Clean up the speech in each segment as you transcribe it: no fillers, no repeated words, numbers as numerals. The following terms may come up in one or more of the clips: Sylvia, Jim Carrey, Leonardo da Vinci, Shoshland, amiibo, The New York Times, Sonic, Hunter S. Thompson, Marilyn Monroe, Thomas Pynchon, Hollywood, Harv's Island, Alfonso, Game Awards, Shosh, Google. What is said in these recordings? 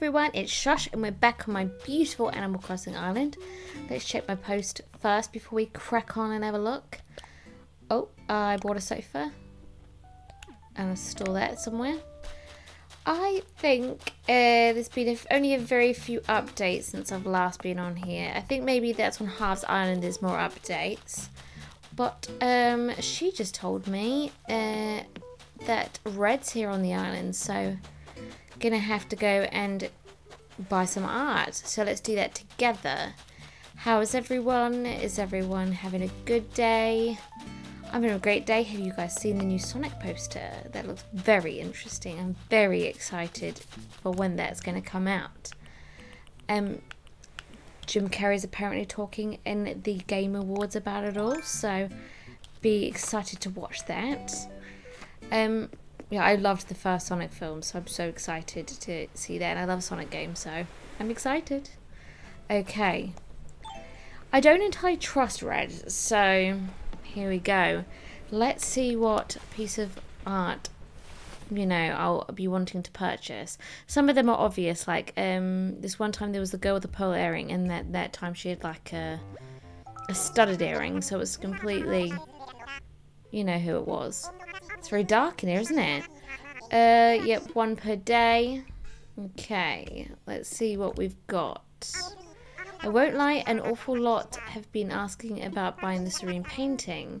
everyone, it's Shosh and we're back on my beautiful Animal Crossing Island. Let's check my post first before we crack on and have a look. Oh, I bought a sofa and I'll store that somewhere. I think there's been only a very few updates since I've last been on here. I think maybe that's when Harv's Island is more updates. But she just told me that Red's here on the island, so gonna have to go and buy some art. So let's do that together. How is everyone? Is everyone having a good day? I'm having a great day. Have you guys seen the new Sonic poster? That looks very interesting. I'm very excited for when that's going to come out. Jim Carrey's apparently talking in the Game Awards about it all, so be excited to watch that. Yeah, I loved the first Sonic film, so I'm so excited to see that. And I love Sonic games, so I'm excited. Okay. I don't entirely trust Red, so here we go. Let's see what piece of art, you know, I'll be wanting to purchase. Some of them are obvious, like this one time there was the girl with the pearl earring, and that time she had like a studded earring, so it's completely, you know who it was. It's very dark in here, isn't it? Yep, one per day. Okay, let's see what we've got. I won't lie, an awful lot have been asking about buying the Serene painting.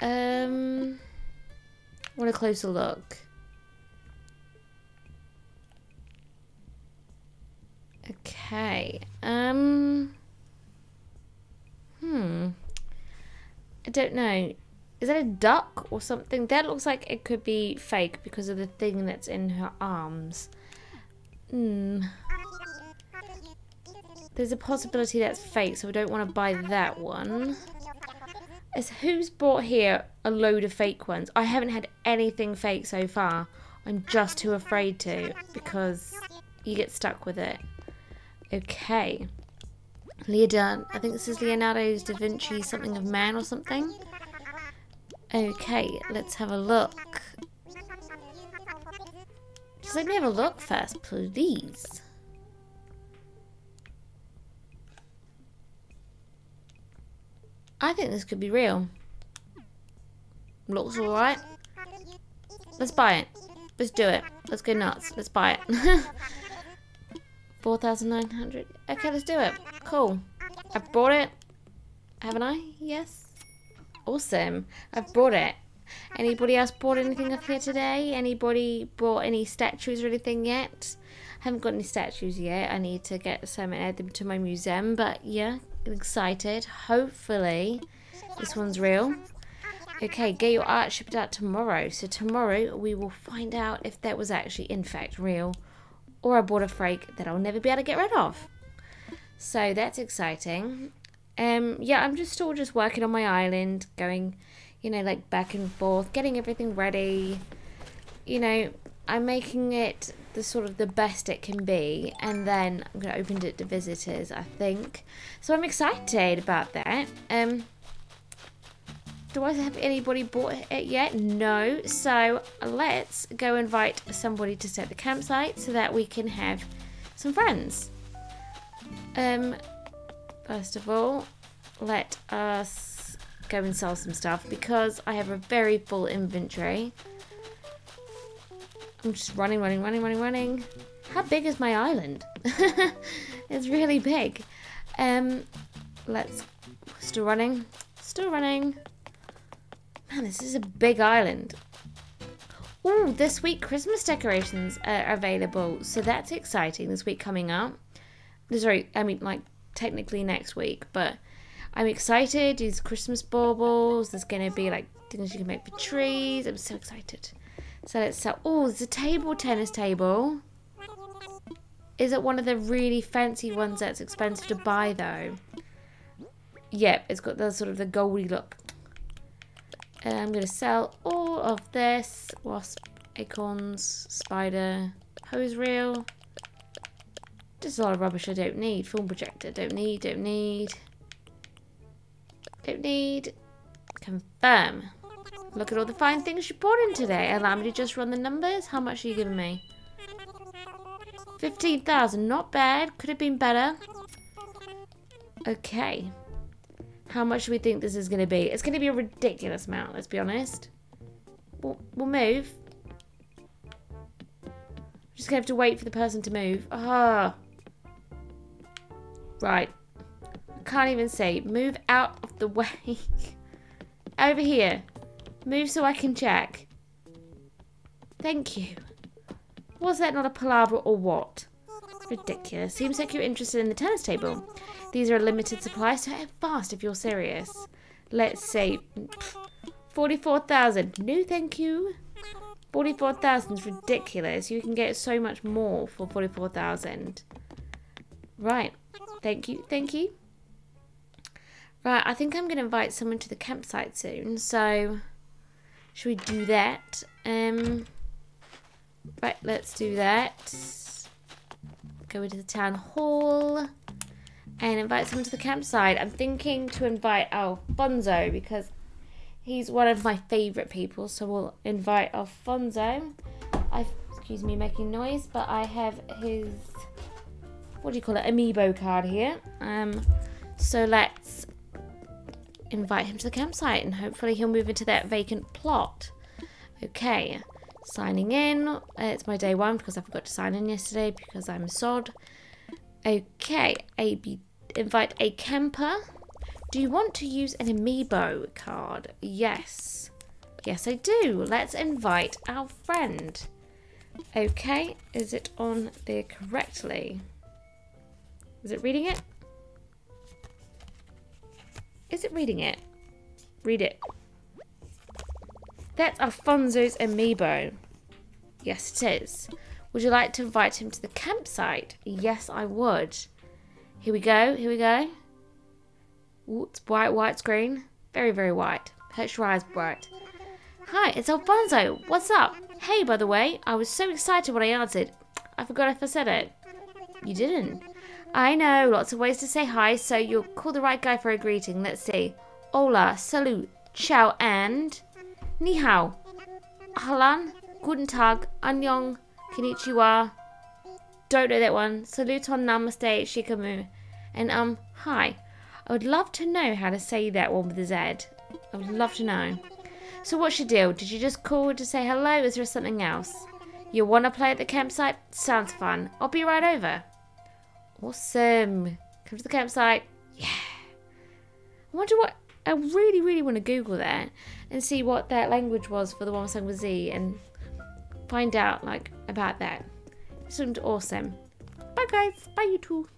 Want a closer look. Okay. I don't know. Is that a duck or something? That looks like it could be fake because of the thing that's in her arms. There's a possibility that's fake, so we don't want to buy that one. Who's bought here a load of fake ones? I haven't had anything fake so far. I'm just too afraid to, because you get stuck with it. Okay. I think this is Leonardo da Vinci, something of man or something. Okay, let's have a look. Just let me have a look first, please. I think this could be real. Looks alright. Let's buy it. Let's do it. Let's go nuts. Let's buy it. 4,900. Okay, let's do it. Cool. I've bought it. Haven't I? Yes. Awesome. I've bought it. Anybody else bought anything up here today? Anybody bought any statues or anything yet? I haven't got any statues yet. I need to get some and add them to my museum, but yeah. Excited. Hopefully this one's real. Okay, get your art shipped out tomorrow. So tomorrow we will find out if that was actually in fact real or I bought a fake that I'll never be able to get rid of. So that's exciting. Yeah, I'm just still just working on my island, going, you know, like back and forth, getting everything ready. You know, I'm making it the sort of the best it can be, and then I'm going to open it to visitors, I think. So I'm excited about that. Do I have anybody bought it yet? No. So let's go invite somebody to set the campsite so that we can have some friends. First of all, let us go and sell some stuff because I have a very full inventory. I'm just running. How big is my island? It's really big. Let's... Still running. Man, this is a big island. Ooh, this week Christmas decorations are available. So that's exciting this week coming up. Sorry, I mean like technically next week. But I'm excited. These Christmas baubles. There's going to be like things you can make for trees. I'm so excited. So let's sell. Oh, there's a tennis table. Is it one of the really fancy ones that's expensive to buy though? Yep, it's got the sort of the goldy look. I'm gonna sell all of this. Wasp, acorns, spider, hose reel. Just a lot of rubbish I don't need. Film projector, don't need. Confirm. Look at all the fine things you bought in today. Allow me to just run the numbers. How much are you giving me? 15,000, not bad. Could have been better. Okay. How much do we think this is going to be? It's going to be a ridiculous amount, let's be honest. We'll move. Just going to have to wait for the person to move. Ah. Right. I can't even see. Move out of the way. Over here. Move so I can check. Thank you. Was that not a palaver or what? Ridiculous. Seems like you're interested in the tennis table. These are a limited supply, so act fast if you're serious. Let's say 44,000. No, thank you. 44,000 is ridiculous. You can get so much more for 44,000. Right. Thank you. Thank you. Right. I think I'm going to invite someone to the campsite soon. So, should we do that? Right. Let's do that. Go into the town hall and invite someone to the campsite. I'm thinking to invite Alfonso because he's one of my favourite people, so we'll invite Alfonso. Excuse me making noise, but I have his, what do you call it, amiibo card here. So let's invite him to the campsite and hopefully he'll move into that vacant plot. Okay, signing in. It's my day one because I forgot to sign in yesterday because I'm a sod. Okay, invite a camper. Do you want to use an amiibo card? Yes. Yes, I do. Let's invite our friend. Okay, is it on there correctly? Is it reading it? Is it reading it? Read it. That's Alfonso's amiibo. Yes, it is. Would you like to invite him to the campsite? Yes, I would. Here we go. Here we go. Ooh, it's white screen. Very, very white. Hurts your eyes bright. Hi, it's Alfonso. What's up? Hey, by the way, I was so excited when I answered. I forgot if I said it. You didn't. I know, lots of ways to say hi, so you'll call the right guy for a greeting. Let's see. Hola, salut, ciao, and... Ni hao. Ahlan, guten tag, annyeong, konnichiwa. Don't know that one. Saluton, namaste, shikamu. And, hi. I would love to know how to say that one with a Z. I would love to know. So what's your deal? Did you just call to say hello? Is there something else? You want to play at the campsite? Sounds fun. I'll be right over. Awesome. Come to the campsite. Yeah. I wonder what... I really, really want to Google that and see what that language was for the one song with Z and find out, like, about that. It seemed awesome. Bye, guys. Bye, you two.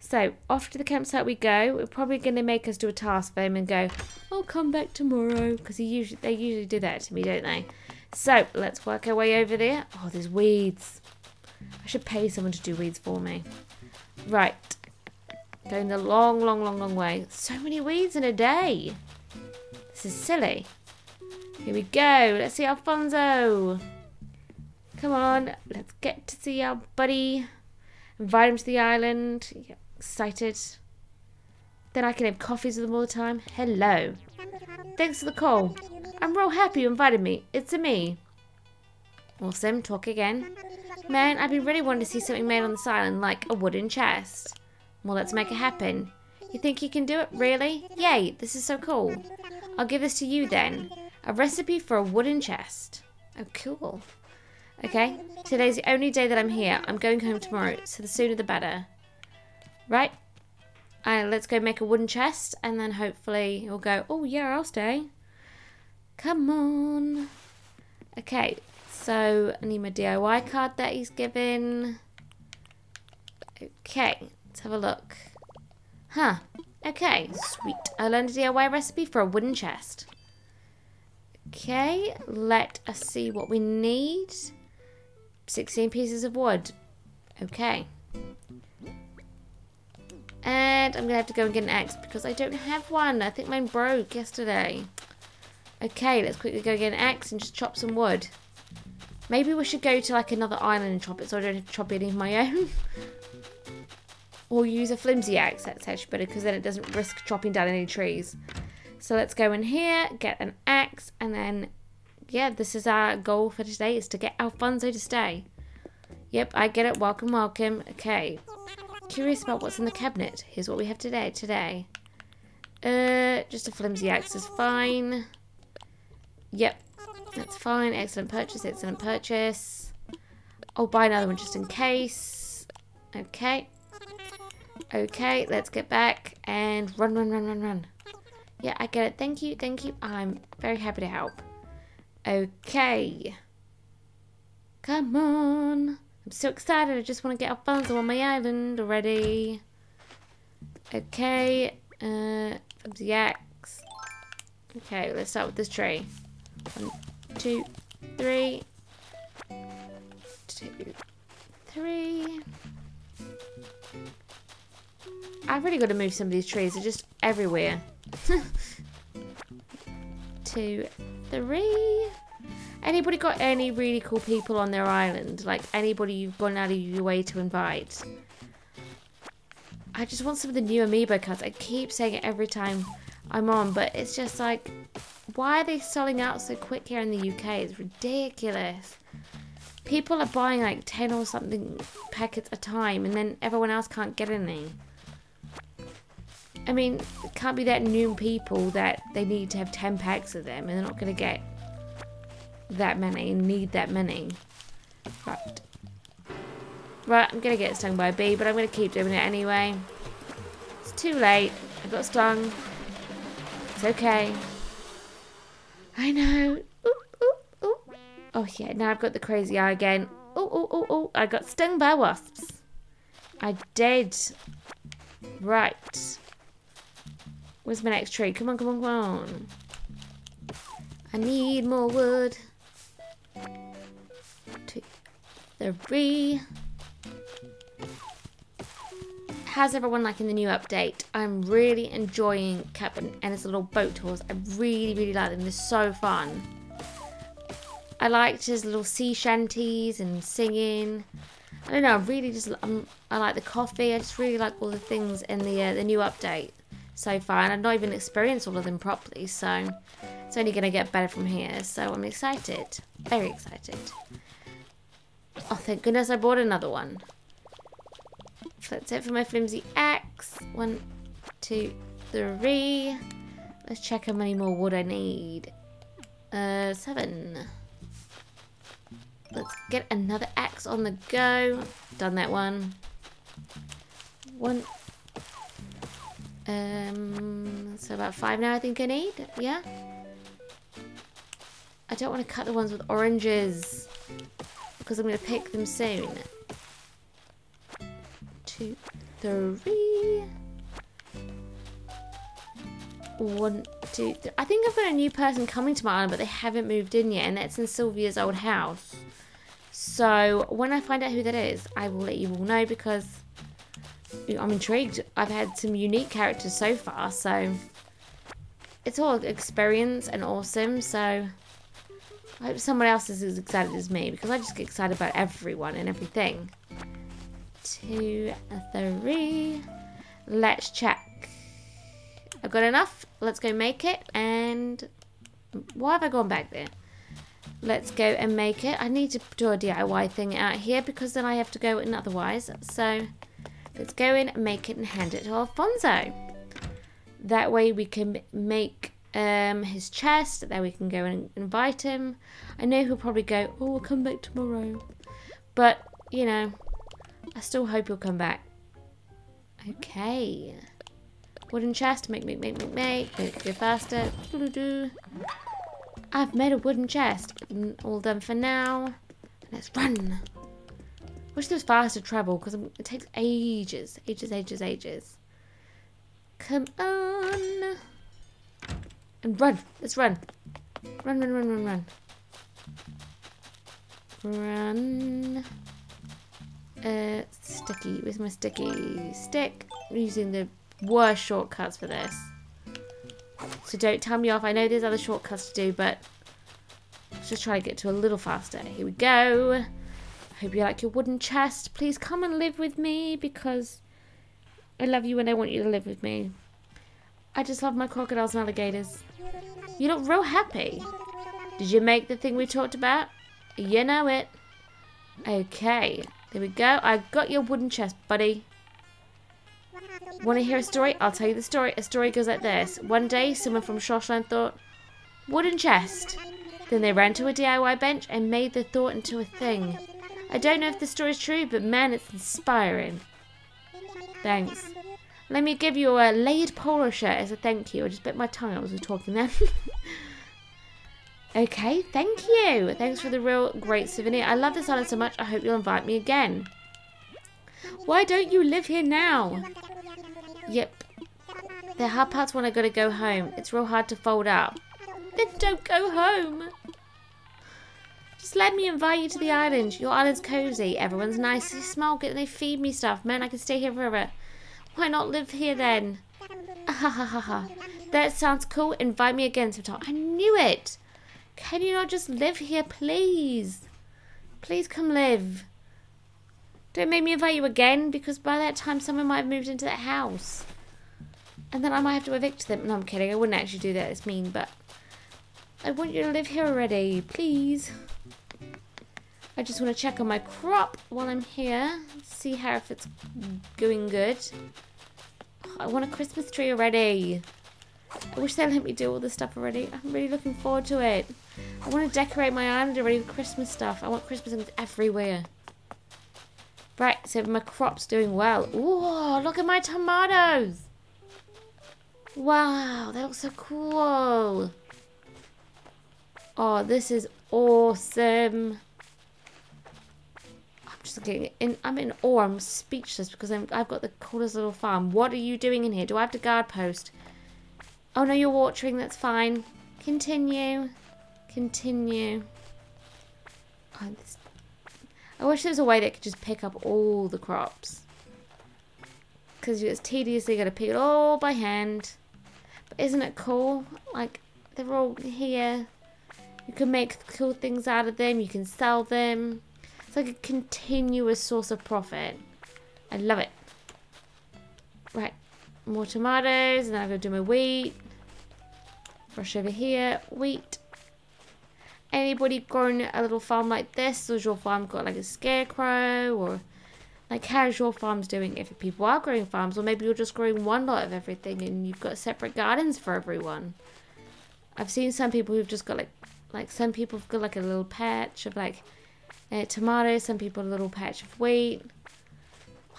So, off to the campsite we go. We're probably going to make us do a task for him and go, I'll come back tomorrow. Because they usually do that to me, don't they? So, let's work our way over there. Oh, there's weeds. I should pay someone to do weeds for me. Right. Going the long, long, long, long way. So many weeds in a day. This is silly. Here we go. Let's see Alfonso. Come on. Let's get to see our buddy. Invite him to the island. Yep. Excited. Then I can have coffees with them all the time. Hello. Thanks for the call. I'm real happy you invited me. It's a me. Awesome. Talk again. Man, I've been really wanting to see something made on this island, like a wooden chest. Well, let's make it happen. You think you can do it? Really? Yay, this is so cool. I'll give this to you then. A recipe for a wooden chest. Oh, cool. Okay, today's the only day that I'm here. I'm going home tomorrow, so the sooner the better. Right, let's go make a wooden chest, and then hopefully you'll go, oh yeah, I'll stay. Come on. Okay, so I need my DIY card that he's given. Okay, let's have a look. Huh, okay, sweet. I learned a DIY recipe for a wooden chest. Okay, let us see what we need. 16 pieces of wood. Okay. And I'm going to have to go and get an axe because I don't have one. I think mine broke yesterday. Okay, let's quickly go get an axe and just chop some wood. Maybe we should go to like another island and chop it so I don't have to chop any of my own. Or use a flimsy axe, that's actually better because then it doesn't risk chopping down any trees. So let's go in here, get an axe, and then, yeah, this is our goal for today, is to get Alfonso to stay. Yep, I get it. Welcome, welcome. Okay. Curious about what's in the cabinet. Here's what we have today. Just a flimsy axe is fine. Yep, that's fine. Excellent purchase, excellent purchase. I'll buy another one just in case. Okay. Okay, let's get back and run, run, run, run, run. Yeah, I get it. Thank you, thank you. I'm very happy to help. Okay. Come on. I'm so excited. I just want to get Alfonso on my island already. Okay. The axe. Okay, let's start with this tree. 1, 2, 3. 2, 3. I've really got to move some of these trees. They're just everywhere. 2, 3. Anybody got any really cool people on their island? Like anybody you've gone out of your way to invite? I just want some of the new amiibo cards. I keep saying it every time I'm on, but it's just like, why are they selling out so quick here in the UK? It's ridiculous. People are buying like 10 or something packets a time, and then everyone else can't get any. I mean, it can't be that new people that they need to have 10 packs of them, and they're not going to get that many and need that many. Right. Right, I'm going to get stung by a bee, but I'm going to keep doing it anyway. It's too late. I got stung. It's okay. I know. Ooh, ooh, ooh. Oh, yeah, now I've got the crazy eye again. Ooh, ooh, ooh, ooh. I got stung by wasps. I did. Right. Where's my next tree? Come on, come on, come on. I need more wood. 2, 3. How's everyone liking the new update? I'm really enjoying Captain and his little boat tours. I really, really like them. They're so fun. I liked his little sea shanties and singing. I don't know. I really just I like the coffee. I just really like all the things in the new update so far, and I've not even experienced all of them properly. So it's only going to get better from here. So I'm excited, very excited. Oh, thank goodness I bought another one. That's it for my flimsy axe. 1, 2, 3. Let's check how many more wood I need. 7. Let's get another axe on the go. Done that one. 1. So about 5 now I think I need. Yeah. I don't want to cut the ones with oranges because I'm going to pick them soon. 2, 3. 1, 2, 3. I think I've got a new person coming to my island, but they haven't moved in yet, and that's in Sylvia's old house. So when I find out who that is, I will let you all know because I'm intrigued. I've had some unique characters so far, so it's all experience and awesome. So I hope someone else is as excited as me because I just get excited about everyone and everything. 2, 3. Let's check. I've got enough. Let's go make it. And why have I gone back there? Let's go and make it. I need to do a DIY thing out here because then I have to go in otherwise. So let's go in and make it and hand it to Alfonso. That way we can make his chest. Then we can go and invite him. I know he'll probably go, oh, I'll come back tomorrow. But, you know, I still hope he'll come back. Okay. Wooden chest. Make, make, make, make, make. Make it go faster. Doo-doo-doo. I've made a wooden chest. All done for now. Let's run. Wish there was faster travel because it takes ages. Ages, ages, ages. Come on. And run. Let's run. Run, run, run, run, run. Run. Sticky. Where's my sticky stick? I'm using the worst shortcuts for this. So don't tell me off. I know there's other shortcuts to do, but let's just try to get to a little faster. Here we go. I hope you like your wooden chest. Please come and live with me because I love you and I want you to live with me. I just love my crocodiles and alligators. You look real happy. Did you make the thing we talked about? You know it. Okay. There we go. I got your wooden chest, buddy. Want to hear a story? I'll tell you the story. A story goes like this. One day, someone from Shoshland thought, wooden chest. Then they ran to a DIY bench and made the thought into a thing. I don't know if the story's true, but man, it's inspiring. Thanks. Let me give you a layered polo shirt as a thank you. I just bit my tongue out as we were talking then. Okay, thank you. Thanks for the real great souvenir. I love this island so much, I hope you'll invite me again. Why don't you live here now? Yep. The hard part's when I gotta go home. It's real hard to fold up. Then don't go home. Just let me invite you to the island. Your island's cozy. Everyone's nice. They smell good. They feed me stuff. Man, I can stay here forever. Why not live here then? That sounds cool. Invite me again sometime. I knew it. Can you not just live here, please? Please come live. Don't make me invite you again, because by that time someone might have moved into that house. And then I might have to evict them. No, I'm kidding. I wouldn't actually do that. It's mean, but I want you to live here already, please. I just want to check on my crop while I'm here. See how if it's going good. Oh, I want a Christmas tree already. I wish they'd let me do all this stuff already. I'm really looking forward to it. I want to decorate my island already with Christmas stuff. I want Christmas things everywhere. Right, so my crop's doing well. Ooh, look at my tomatoes. Wow, they look so cool. Oh, this is awesome. I'm just getting in. I'm in awe. I'm speechless because I've got the coolest little farm. What are you doing in here? Do I have to guard post? Oh no, you're watering. That's fine. Continue. Continue. Oh, this... I wish there was a way that could just pick up all the crops. Because it's tedious. You got to pick it all by hand. But isn't it cool? Like, they're all here. You can make cool things out of them. You can sell them. It's like a continuous source of profit. I love it. Right. More tomatoes. And then I'm going to do my wheat. Brush over here. Wheat. Anybody grown a little farm like this? Or has your farm got like a scarecrow? Or like how's your farm's doing if people are growing farms? Or maybe you're just growing one lot of everything and you've got separate gardens for everyone. I've seen some people who've just got like some people have got like a little patch of like tomatoes. Some people a little patch of wheat.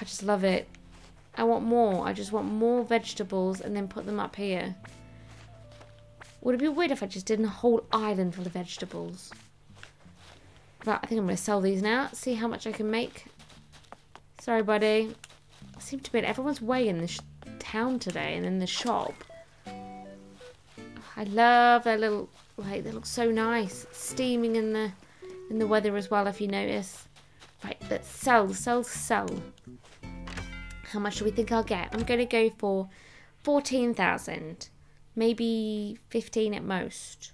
I just love it. I want more. I just want more vegetables and then put them up here. Would it be weird if I just did a whole island full of vegetables? Right, I think I'm going to sell these now. See how much I can make. Sorry, buddy. I seem to be in everyone's way in this town today and in the shop. I love their little... Like, they look so nice. It's steaming in the weather as well, if you notice. Right, let's sell, sell, sell. How much do we think I'll get? I'm going to go for 14,000. Maybe 15 at most.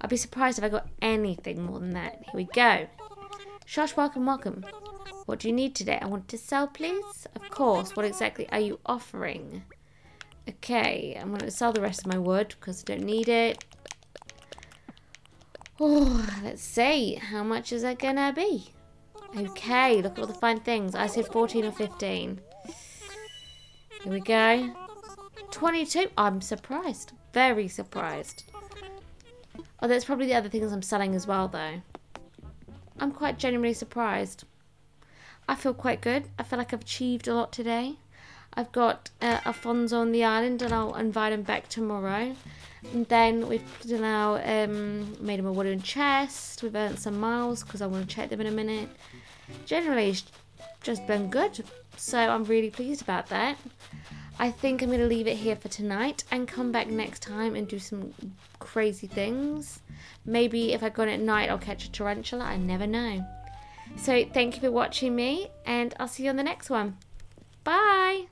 I'd be surprised if I got anything more than that. Here we go. Shosh, welcome, welcome. What do you need today? I want to sell, please. Of course. What exactly are you offering? Okay, I'm going to sell the rest of my wood because I don't need it. Oh, let's see. How much is that going to be? Okay, look at all the fine things. I said 14 or 15. Here we go. 22. I'm surprised. Very surprised. Oh, that's probably the other things I'm selling as well, though. I'm quite genuinely surprised. I feel quite good. I feel like I've achieved a lot today. I've got Alfonso on the island, and I'll invite him back tomorrow. And then we've now made him a wooden chest. We've earned some miles, because I want to check them in a minute. Generally, it's just been good. So I'm really pleased about that. I think I'm going to leave it here for tonight and come back next time and do some crazy things. Maybe if I go in at night, I'll catch a tarantula. I never know. So thank you for watching me, and I'll see you on the next one. Bye!